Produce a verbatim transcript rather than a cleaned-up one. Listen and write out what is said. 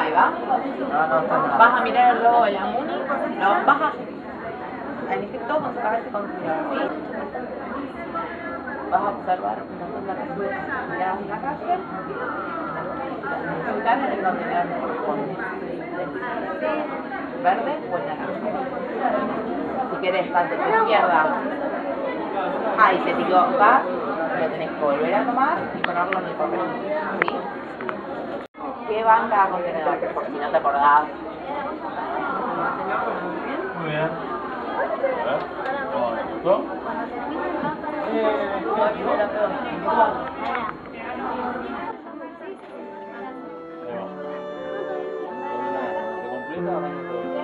ahí va. Vas a mirar el logo de la Muni, lo vas a elegir todo con su cabeza y con tu mirada, ¿sí? Vas a observar un montón de residuos tirados en la calle, ubicar en el contenedor que corresponde, verde o el naranja. Si querés, tanto tu izquierda, ahí te equivocas, lo tenés que volver a tomar y ponerlo en el papel, ¿sí? ¿Qué va en cada contenedor? Por si no te acordás. Muy bien. ¿Tú? ¿Te completa?